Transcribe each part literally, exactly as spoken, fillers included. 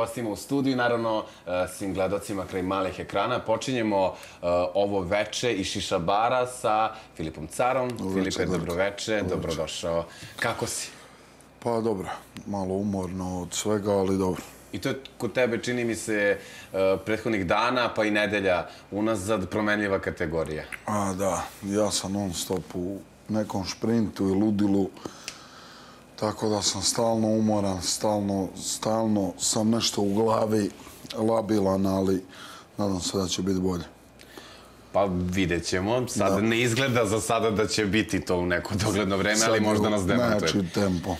Gostima u studiju, naravno, svim gledocima kraj malih ekrana. Počinjemo ovo veče iz Shishabara sa Filipom Carom. Filipe, dobroveče, dobrodošao. Kako si? Pa dobro, malo umorno od svega, ali dobro. I to je kod tebe, čini mi se, prethodnih dana pa i nedelja unazad promenljiva kategorija. A da, ja sam non stop u nekom šprintu i ludilu. Tako da sam stalno umoran, stalno sam nešto u glavi labilan, ali nadam se da će biti bolje. Pa vidjet ćemo. Sad ne izgleda za sada da će biti to u neko dogledno vreme, ali možda nas demantuje. Znači tempo.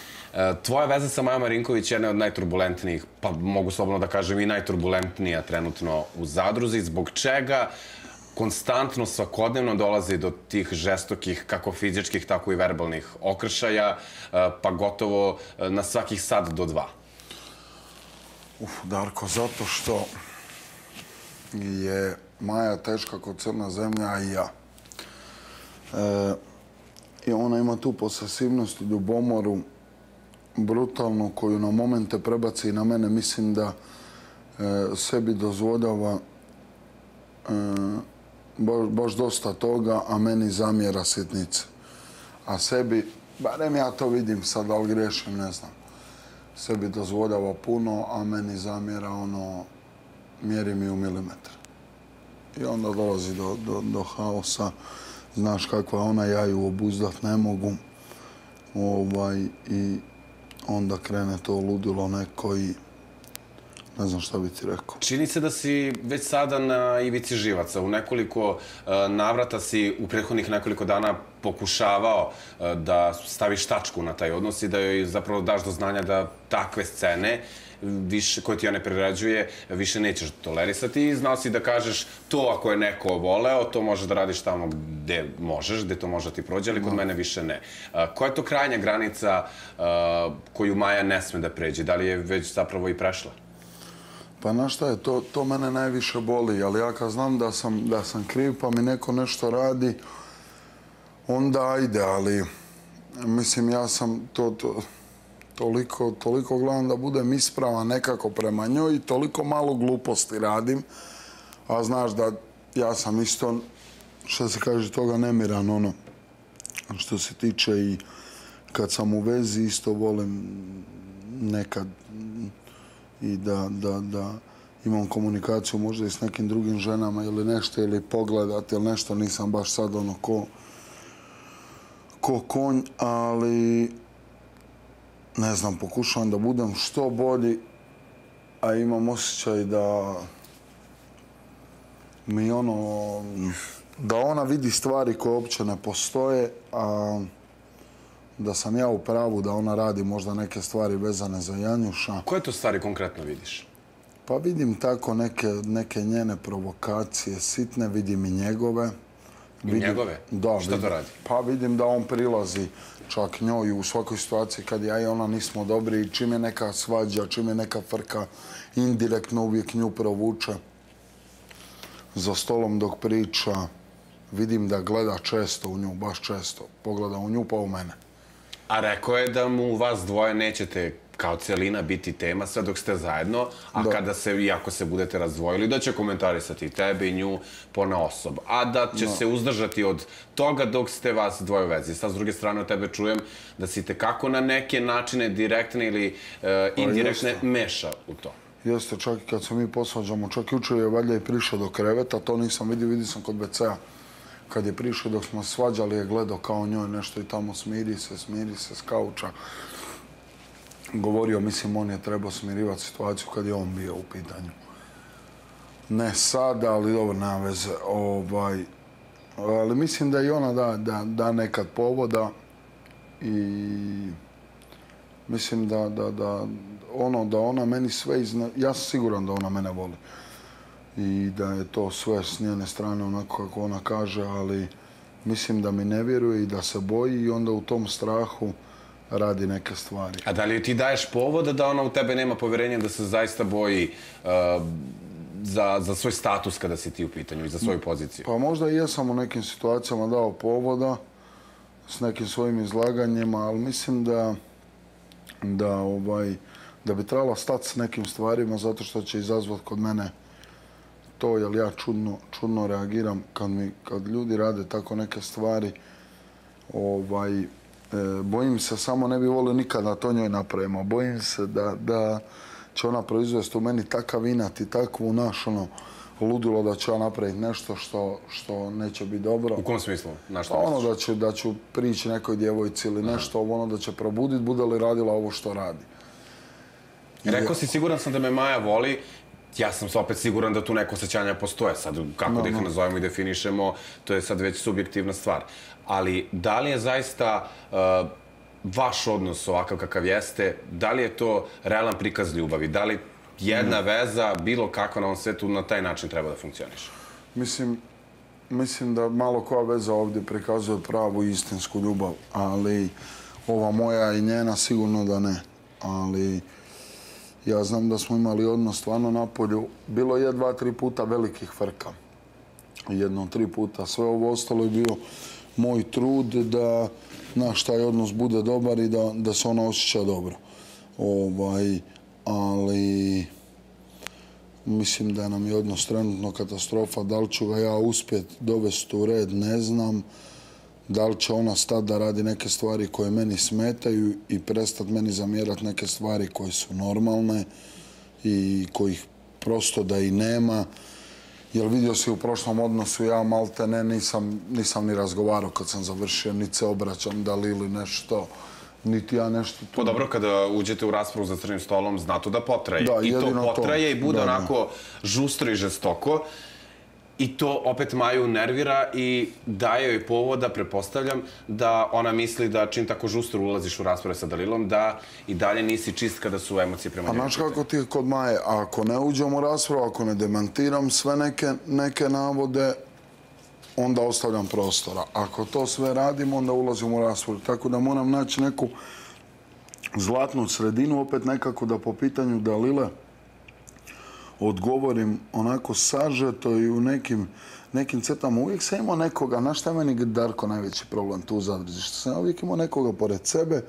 Tvoja veza sa Majom Rinković je jedna od najturbulentnijih, pa mogu slobodno da kažem i najturbulentnija trenutno u Zadruzi, zbog čega konstantno, svakodnevno dolazi do tih žestokih, kako fizičkih, tako i verbalnih okršaja, pa gotovo na svakih sat do dva. Uf, Darko, zato što je Maja teška kao crna zemlja, a i ja. I ona ima tu posesivnost i ljubomoru, brutalnu, koju na momente prebaci i na mene. Mislim da sebi dozvoljava baš dosta toga, a meni zamjera sitnice. A sebi, barem ja to vidim sad, ali grešim, ne znam, sebi dozvoljava puno, a meni zamjera ono, mjeri mi u milimetre. I onda dolazi do haosa, znaš kakva ona, ja ju obuzdat ne mogu. I onda krene to ludilo neko i ne znam šta bi ti rekao. Čini se da si već sada na ivici živaca. U nekoliko navrata si u prethodnih nekoliko dana pokušavao da staviš tačku na taj odnos i da joj zapravo daš do znanja da takve scene koje ti ona priređuje više nećeš tolerisati. I znao si da kažeš to ako je neko voleo, to možeš da radiš tamo gde možeš, gde to može da ti prođe, ali kod mene više ne. Koja je to krajnja granica koju Maja ne sme da pređe? Da li je već zapravo i prešla? Pa znaš šta je, to mene najviše boli, ali ja kad znam da sam kriv pa mi neko nešto radi, onda ajde, ali mislim ja sam toliko glavno da budem ispravan nekako prema njoj i toliko malo gluposti radim, a znaš da ja sam isto, što se kaže, toga nemiran, ono, što se tiče i kad sam u vezi isto volim nekad i da imam komunikaciju možda i s nekim drugim ženama ili nešto, ili pogledati ili nešto, nisam baš sad ono ko konj, ali ne znam, pokušavam da budem što bolji, a imam osjećaj da mi ono, da ona vidi stvari koje uopće ne postoje, a da sam ja u pravu da ona radi možda neke stvari vezane za Janjuša. Koje to stvari konkretno vidiš? Pa vidim tako neke njene provokacije sitne, vidim i njegove. I njegove? Da. Šta to radi? Pa vidim da on prilazi čak njoj u svakoj situaciji kad ja i ona nismo dobri i čim je neka svađa, čim je neka frka, indirektno uvijek nju provuče za stolom dok priča. Vidim da gleda često u nju, baš često. Pogleda u nju pa u mene. A rekao je da mu vas dvoje nećete kao celina biti tema sve dok ste zajedno, a kada se, iako se budete razdvojili, da će komentarisati tebe i nju ponaosob. A da će se uzdržati od toga dok ste vas dvoje u vezi. Sad, s druge strane, od tebe čujem da si tekako na neke načine direktne ili indirektne meša u to. Jeste, čak i kad se mi posvađamo, čak jučer je Valja i prišao do kreveta, to nisam vidio, vidio sam kod be ce a. Kad je prišao dok smo svađali je gledao kao njoj nešto i tamo smiri se, smiri se s kauča. Govorio, mislim, on je trebao smirivati situaciju kad je on bio u pitanju. Ne sada, ali dobro, nema veze. Ali mislim da i ona da nekad povoda i mislim da ona meni sve izne... Ja sam siguran da ona mene voli. I da je to sve s njene strane onako kako ona kaže, ali mislim da mi ne vjeruje i da se boji i onda u tom strahu radi neke stvari. A da li ti daješ povoda da ona u tebe nema povjerenja da se zaista boji za svoj status kada si ti u pitanju i za svoju poziciju? Pa možda i ja sam u nekim situacijama dao povoda s nekim svojim izlaganjima, ali mislim da da bi trebala stati s nekim stvarima zato što će izazvati kod mene to, jer ja čudno reagiram kad ljudi rade tako neke stvari. Bojim se, samo ne bi volio nikada to njoj napravimo. Bojim se da će ona proizvesti u meni takav inat i takvu naš ludilo da ću ja napraviti nešto što neće biti dobro. U kom smislu? Ono da ću prići nekoj djevojci ili nešto, ono da će probuditi, bude li radila ovo što radi. Rekao si, siguran sam da me Maja voli. Ja sam se opet siguran da tu neko osjećanja postoje. Sad, kako da ih nazovemo i definišemo, to je sad već subjektivna stvar. Ali, da li je zaista vaš odnos ovakav kakav jeste, da li je to realan prikaz ljubavi? Da li jedna veza, bilo kakva na ovom svetu, na taj način treba da funkcioniše? Mislim da malo koja veza ovdje prikazuje pravu i istinsku ljubav, ali ova moja i njena sigurno da ne. Ali... ja znam da smo imali odnos stvarno na polju. Bilo je dva, tri puta velikih frka. Jedno, tri puta. Sve ovo ostalo je bio moj trud da naš taj odnos bude dobar i da se ona osjeća dobro. Ali mislim da nam je odnos trenutno katastrofa. Da li ću ga ja uspjeti dovesti u red, ne znam. Da li će ona stati da radi neke stvari koje meni smetaju i prestati meni zamjerati neke stvari koje su normalne i kojih prosto da i nema. Jer vidio si u prošlom odnosu, ja malte ne nisam ni razgovarao kad sam završio, niti se obraćam Dalili nešto, niti ja nešto... Pa dobro, kada uđete u raspravu za crnim stolom, zna to da potraje. I to potraje i bude onako žustro i žestoko. I to opet Maju nervira i daje joj povoda, prepostavljam, da ona misli da čim tako žustro ulaziš u rasprave sa Dalilom, da i dalje nisi čist kada su emocije prema njoj. A znaš kako ti je kod Maje, ako ne uđem u raspravu, ako ne demantiram sve neke navode, onda ostavljam prostora. Ako to sve radim, onda ulazim u raspravu. Tako da moram naći neku zlatnu sredinu, opet nekako da po pitanju Dalile odgovorim onako sažeto i u nekim crtama. Uvijek sam imao nekoga, znaš šta je meni Darko najveći problem tu u Zadruzi, što sam uvijek imao nekoga pored sebe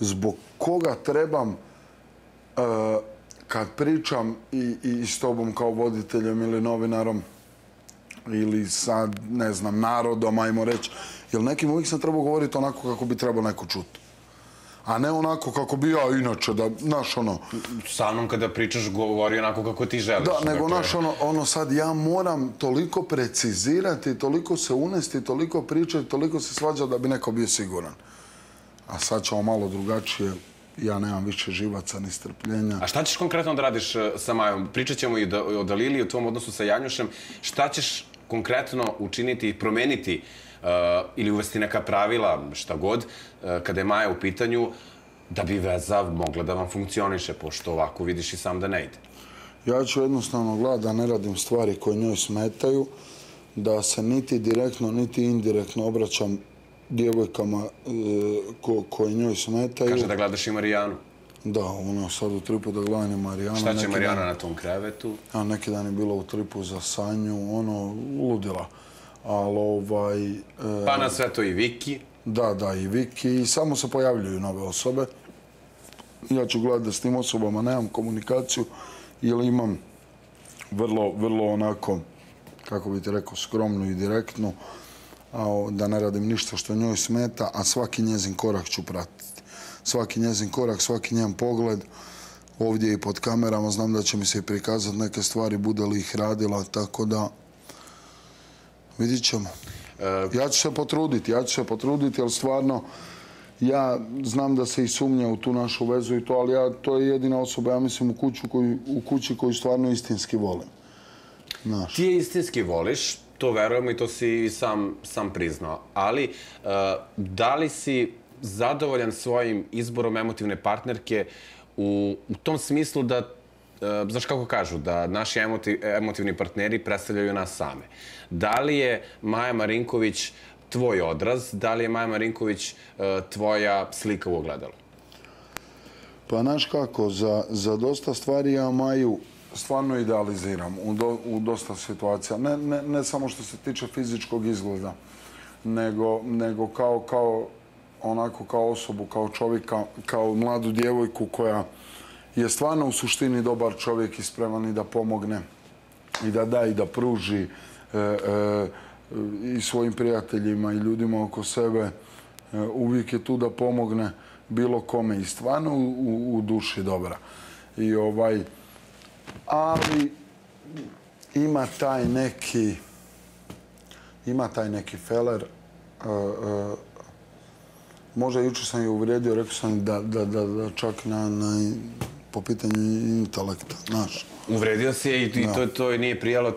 zbog koga trebam kad pričam i s tobom kao voditeljem ili novinarom ili sa, ne znam, narodom, ajmo reći. Jer nekim uvijek sam trebao govoriti onako kako bi trebao neko čuti. A ne onako kako bi ja inače, da, znaš, ono... Sa mnom kada pričaš, govori onako kako ti želiš. Da, nego, znaš, ono, sad ja moram toliko precizirati, toliko se unesti, toliko pričati, toliko se svađati da bi neko bio siguran. A sad ćemo malo drugačije, ja nemam više živaca ni strpljenja. A šta ćeš konkretno da radiš sa Majom? Pričat ćemo i o Dalili i o tvom odnosu sa Janjušem. Šta ćeš konkretno učiniti i promeniti ili uvesti neka pravila, šta god, kada je Maja u pitanju, da bi veza mogla da vam funkcioniše, pošto ovako vidiš i sam da ne ide? Ja ću jednostavno gledati da ne radim stvari koje njoj smetaju, da se niti direktno, niti indirektno obraćam djevojkama koje njoj smetaju. Kaže da gledaš i Marijanu. Da, ono sad u tripu da gledam je Marijana. Šta će Marijana na tom krevetu? Neki dan je bila u tripu za Sanju, ono, ludila. Ali ovaj... Pa na sve to i Viki. Da, da, i Viki. I samo se pojavljuju nove osobe. Ja ću gledati da s tim osobama nemam komunikaciju ili imam vrlo, vrlo onako, kako bi ti rekao, skromnu i direktnu, da ne radim ništa što njoj smeta, a svaki njezin korak ću pratiti. Svaki njezin korak, svaki njen pogled. Ovdje i pod kamerama znam da će mi se i prikazati neke stvari, bude li ih radila, tako da... Vidit ćemo. Ja ću se potruditi, ja ću se potruditi, jer stvarno ja znam da se i sumnja u tu našu vezu i to, ali to je jedina osoba, ja mislim, u kući koju stvarno istinski volim. Ti je istinski voliš, to verujem i to si i sam priznao, ali da li si zadovoljan svojim izborom emotivne partnerke u tom smislu da, znaš kako kažu, da naši emotivni partneri predstavljaju nas same. Da li je Maja Rinković tvoj odraz? Da li je Maja Rinković tvoja slika u ogledalu? Pa znaš kako, za dosta stvari ja Maju stvarno idealiziram u dosta situacija. Ne samo što se tiče fizičkog izgleda, nego kao onako kao osobu, kao čovjeka, kao mladu djevojku koja je stvarno u suštini dobar čovjek i spreman i da pomogne i da da i da pruži i svojim prijateljima i ljudima oko sebe. Uvijek je tu da pomogne bilo kome i stvarno u duši dobra. Ali ima taj neki ima taj neki feler. Možda jučer sam je uvrijedio, rekao sam da čak po pitanju intelekta, znaš. Uvredio si je i to nije prijalo.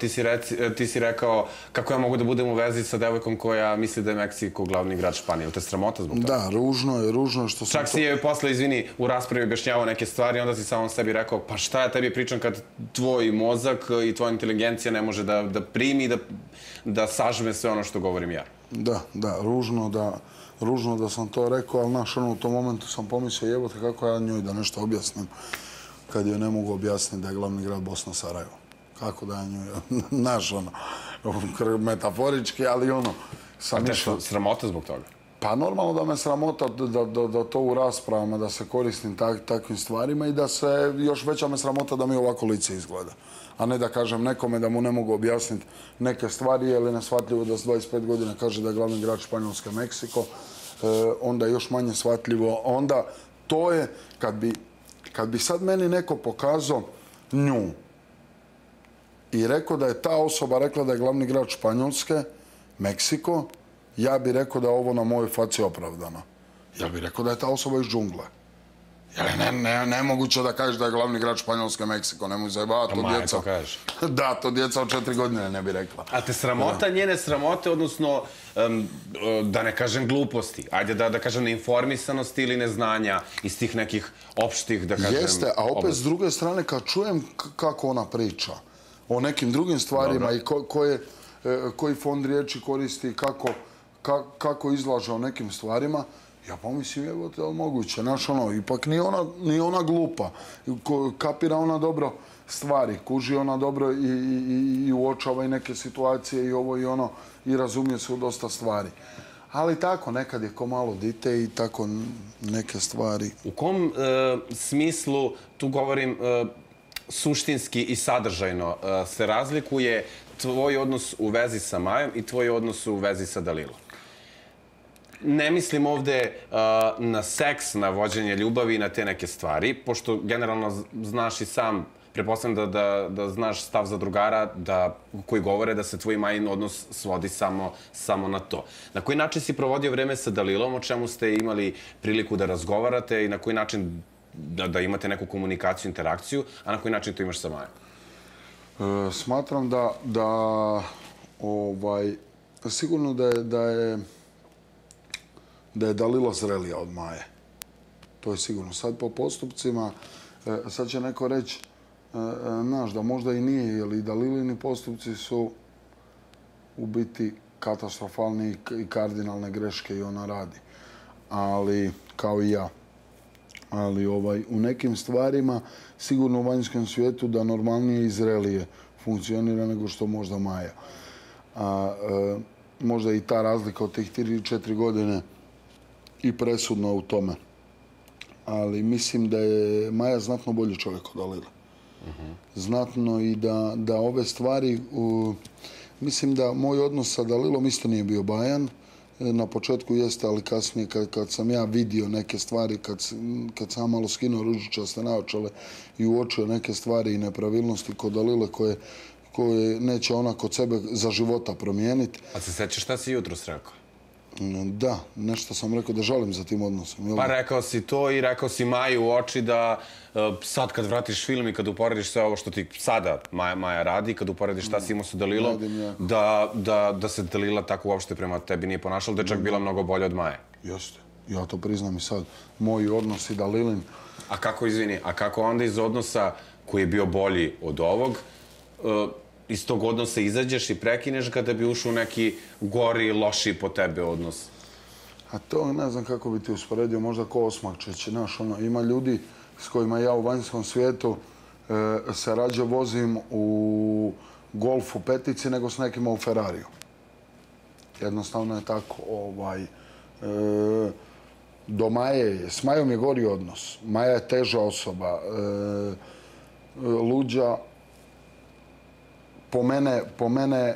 Ti si rekao kako ja mogu da budem u vezi sa devojkom koja misli da je Meksiko glavni grad Španije. Je li te sramota zbog toga? Da, ružno je, ružno je što sam... Čak si je posle, izvini, u raspravi objašnjavao neke stvari i onda si samom sebi rekao pa šta ja tebi pričam kad tvoj mozak i tvoja inteligencija ne može da primi i da sažme sve ono što govorim ja. Da, da, ružno da... Ružno da sam to rekao, ali naš, ono, u tom momentu sam pomislio, jebote, kako ja njoj da nešto objasnim kad joj ne mogu objasniti da je glavni grad Bosna Sarajevo. Kako da ja njoj, naš, ono, metaforički, ali ono... A te sramota zbog toga? Pa normalno da me sramota da to u raspravama, da se koristim takvim stvarima i da se još veća me sramota da mi ovako lice izgleda. A ne da kažem nekome da mu ne mogu objasniti neke stvari, jer je neshvatljivo da s dvadeset pet godina kaže da je glavni grad Španjolske Meksiko, onda je još manje shvatljivo. Onda to je, kad bi sad meni neko pokazao nju i rekao da je ta osoba rekla da je glavni grad Španjolske Meksiko, ja bih rekao da je ovo na mojoj faci opravdano. Ja bih rekao da je ta osoba iz džungle. Nemoguće da kažeš da je glavni grad Španjolske Meksiko. Nemoj zajebavati, to djeca... Da, to djeca od četiri godine ne bi rekla. A te sramota, njene sramote, odnosno, da ne kažem gluposti, ajde da kažem neinformisanosti ili neznanja iz tih nekih opštih, da kažem... Jeste, a opet s druge strane, kad čujem kako ona priča o nekim drugim stvarima i koji fond riječi koristi, kako izlaže o nekim stvarima, ja pomislim, evo te, ali moguće, znaš, ono, ipak nije ona glupa. Kapira ona dobro stvari, kuži ona dobro i uočava i neke situacije i ovo i ono i razumije se u dosta stvari. Ali tako, nekad je ko malo dite i tako neke stvari. U kom smislu, tu govorim suštinski i sadržajno, se razlikuje tvoj odnos u vezi sa Majom i tvoj odnos u vezi sa Dalilom? Ne mislim ovde na seks, na vođenje ljubavi i na te neke stvari, pošto generalno znaš i sam, pretpostavljam da znaš stav zadrugara koji govore da se tvoj Majin odnos svodi samo na to. Na koji način si provodio vreme sa Dalilom, o čemu ste imali priliku da razgovarate i na koji način da imate neku komunikaciju, interakciju, a na koji način to imaš sa Majom? Smatram da sigurno da je da je Dalila zrelija od Maje. To je sigurno. Sad po postupcima, sad će neko reći, znaš, da možda i nije, jer i Dalilini postupci su u biti katastrofalni i kardinalne greške i ona radi. Ali, kao i ja. Ali u nekim stvarima, sigurno u vanjskom svijetu, da normalnije i zrelije funkcionira nego što možda Maja. Možda i ta razlika od tih tri do četiri godine i presudno u tome. Ali mislim da je Maja znatno bolji čovjek od Dalile. Znatno i da ove stvari... Mislim da moj odnos sa Dalilom isto nije bio bajan. Na početku jeste, ali kasnije kad sam ja vidio neke stvari, kad sam malo skinuo ružičaste naočale i uočio neke stvari i nepravilnosti kod Dalile koje neće ona kod sebe za života promijeniti. A se sećaš šta si jutros rekao? Da, nešto sam rekao da žalim za tim odnosom. Pa rekao si to i rekao si Maji u oči da sad kad vratiš film i kad uporediš sve ovo što ti sada Maja radi, kad uporediš šta si imao sa Dalilom, da se Dalila tako uopšte prema tebi nije ponašala, da je čak bila mnogo bolja od Maje. Jeste, ja to priznam i sad. Moji odnosi Dalilin... A kako, izvini, a kako onda iz odnosa koji je bio bolji od ovog, iz tog odnosa izađeš i prekineš ga da bi ušao u neki gori, loši po tebe odnos? A to ne znam kako bi ti usporedio, možda ko Osmakčić. Znaš, ono, ima ljudi s kojima ja u vanjskom svijetu se rađe vozim u Golfu petici nego s nekima u Ferrariju. Jednostavno je tako, ovaj... do Maje, s Majom je gori odnos. Maja je teža osoba, luđa. Po mene,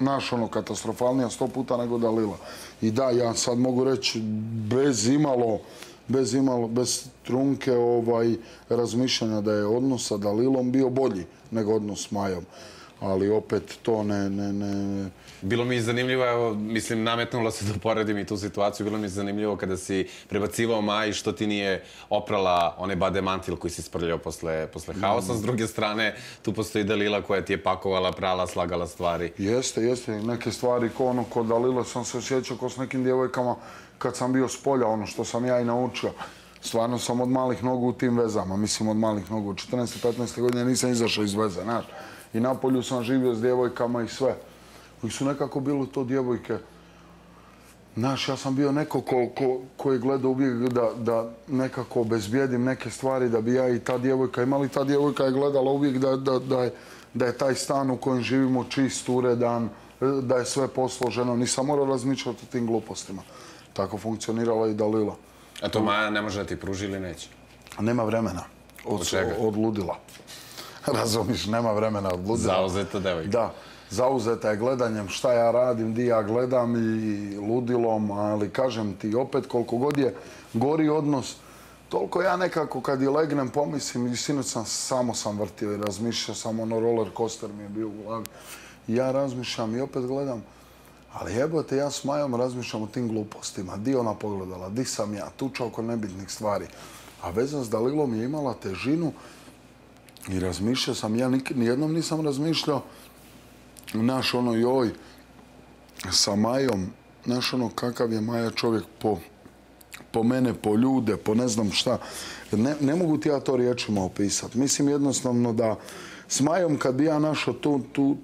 naš ono katastrofalnija sto puta nego Dalila. I da, ja sad mogu reći, bez imalo, bez imalo, bez trunke razmišljanja da je odnos sa Dalilom bio bolji nego odnos s Majom. Ali opet to ne, ne, ne... Bilo mi zanimljivo, evo, mislim, nametnula se da poredim i tu situaciju, bilo mi zanimljivo kada si prebacivao Maji što ti nije oprala one bademantil koji si sprljao posle haosa. S druge strane, tu postoji Dalila koja ti je pakovala, prala, slagala stvari. Jeste, jeste. Neke stvari ko ono, ko Dalila sam se osjećao ko s nekim djevojkama kad sam bio s polja, ono što sam ja i naučio. Stvarno sam od malih nogu u tim vezama, mislim od malih nogu. U četrnaeste petnaeste godine nisam izašao iz veze, znaš. I na polju sam živio s djevojkama i sve. Koji su nekako bili to djevojke. Znaš, ja sam bio neko ko je gledao uvijek da nekako obezbijedim neke stvari da bi ja i ta djevojka imali. Ta djevojka je gledala uvijek da je taj stan u kojem živimo čist, uredan, da je sve posloženo. Nisam morao razmišljati o tim glupostima. Tako funkcionirala i Dalila. A to Maja ne može da ti pruži ili neće? Nema vremena. Od čega? Od ludila. Razumiš, nema vremena od ludila. Zauzeta devojka. Da. Zauzeta je gledanjem šta ja radim, di ja gledam i ludilom, ali kažem ti opet koliko god je gori odnos, toliko ja nekako kad je legnem pomislim i sinoć sam samo sam vrtio i razmišljao sam, ono roller coaster mi je bio u glavi. Ja razmišljam i opet gledam, ali jebote ja s Majom razmišljam o tim glupostima, di ona pogledala, di sam ja, tuča oko nebitnih stvari. A veza s Dalilom je imala težinu i razmišljao sam, ja nijednom nisam razmišljao naš ono joj sa Majom, naš ono kakav je Maja čovjek po mene, po ljude, po ne znam šta. Ne mogu ti ja to riječima opisati. Mislim jednostavno da s Majom kad bi ja našao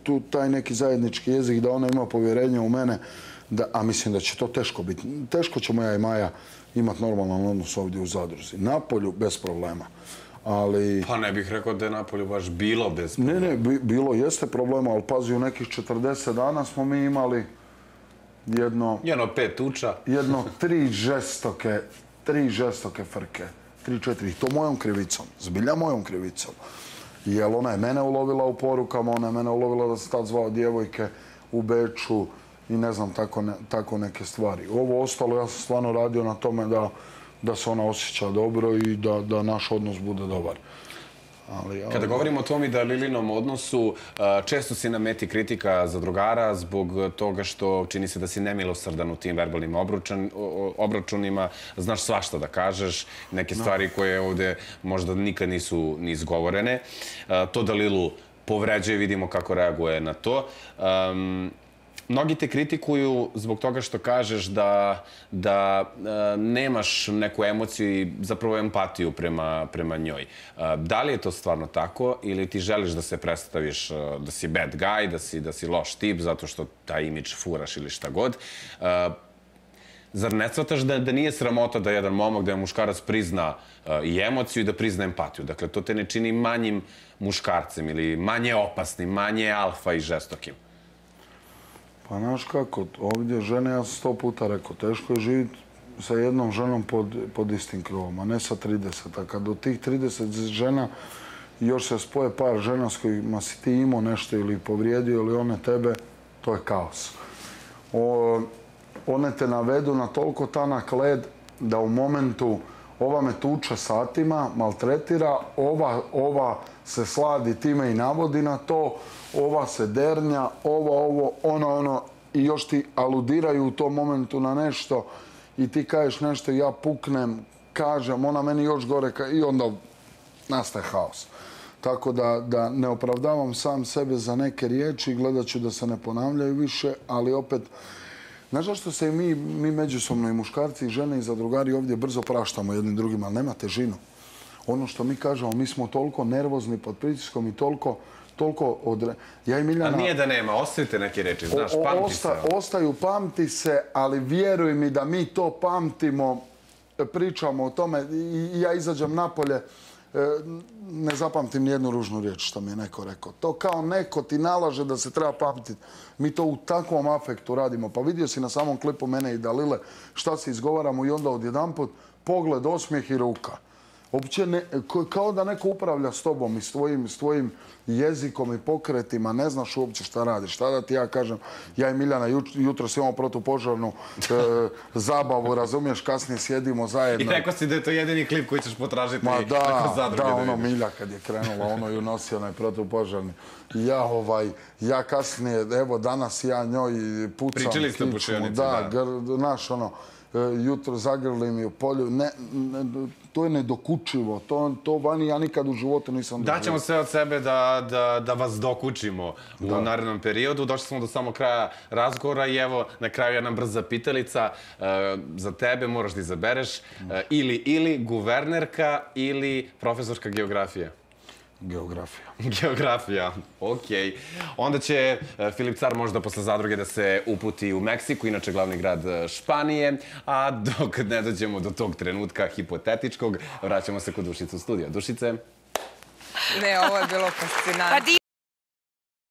tu taj neki zajednički jezik da ona ima povjerenje u mene, a mislim da će to teško biti. Teško ćemo ja i Maja imati normalan odnos ovdje u Zadruzi. Napolju bez problema. Pa ne bih rekao da je Napolju baš bilo bez problema. Ne, ne, bilo jeste problema, ali pazi, u nekih četrdeset dana smo mi imali jedno... Jedno pet tuča. Jedno tri žestoke, tri žestoke frke. Tri, četiri. To mojom krivicom. Zbilja mojom krivicom. Jer ona je mene ulovila u porukama, ona je mene ulovila da se tad zvao djevojke u Beču i ne znam, tako neke stvari. Ovo ostalo, ja sam stvarno radio na tome da... da se ona osjeća dobro i da naš odnos bude dobar. Kada govorimo o tom i Dalilinom odnosu, često si na meti kritika zadrugara zbog toga što čini se da si nemilosrdan u tim verbalnim obračunima. Znaš svašta da kažeš, neke stvari koje ovdje možda nikad nisu ni izgovorene. To Dalilu povređuje i vidimo kako reaguje na to. Mnogi te kritikuju zbog toga što kažeš da nemaš neku emociju i zapravo empatiju prema njoj. Da li je to stvarno tako ili ti želiš da se predstaviš da si bad guy, da si loš tip zato što taj imidž furaš ili šta god? Zar ne shvataš da nije sramota da jedan momak, da je muškarac prizna i emociju i da prizna empatiju? Dakle, to te ne čini manjim muškarcem ili manje opasnim, manje alfa i žestokim. Pa znaš kako, ovdje žene, ja sam sto puta rekao, teško je živjeti sa jednom ženom pod istim krovom, a ne sa trideset. A kad od tih trideset žena još se spoje par žena s kojima si ti imao nešto ili povrijedio ili one tebe, to je kaos. One te navedu na toliko tanak led da u momentu ova me tuče satima, maltretira, ova se sladi time i navodi na to, ova se dernja, ova, ovo, ona, ono, i još ti aludiraju u tom momentu na nešto i ti kažeš nešto i ja puknem, kažem, ona meni još gore i onda nastaje haos. Tako da ne opravdavam sam sebe za neke riječi, gledat ću da se ne ponavljaju više, ali opet, znaš zašto se i mi međusobno i muškarci i žene i zadrugari ovdje brzo praštamo jednim drugima, ali nema težinu. Ono što mi kažemo, mi smo toliko nervozni pod pritiskom i toliko... Ja i Miljana... A nije da nema, ostavite neke reči, znaš, pamti se. Ostaju, pamti se, ali vjeruj mi da mi to pamtimo, pričamo o tome. Ja izađem napolje, ne zapamtim nijednu ružnu riječ što mi je neko rekao. To kao neko ti nalaže da se treba pamtiti. Mi to u takvom afektu radimo. Pa vidio si na samom klipu mene i Dalile šta se izgovaramo i onda odjedan put pogled, osmijeh i ruka. Uopće kao da neko upravlja s tobom i s tvojim jezikom i pokretima. Ne znaš uopće šta radiš. Šta da ti ja kažem, ja i Miljana jutro si imamo protupožarnu zabavu, razumiješ, kasnije sjedimo zajedno. I rekao si da je to jedini klip koji ćeš potražiti. Ma da, da, ono Milja kad je krenula, ono ju nosi onaj protupožarni. Ja ovaj, ja kasnije, evo danas ja njoj pucam. Pričali ste u pučionici, da. Da, naš ono. Jutro zagrli mi u polju. To je nedokučivo. To vani ja nikad u životu nisam doživio. Daćemo sve od sebe da vas dokučimo u narednom periodu. Došli smo do samog kraja razgovora i evo, na kraju jedna brza pitalica. Za tebe moraš da izabereš ili guvernerka ili profesorka geografije. Geografija. Geografija, okej. Onda će Filip Car možda posle zadruge da se uputi u Meksiku, inače glavni grad Španije, a dok ne dođemo do tog trenutka hipotetičkog, vraćamo se kod Dušice u studiju. Dušice? Ne, ovo je bilo fascinantno.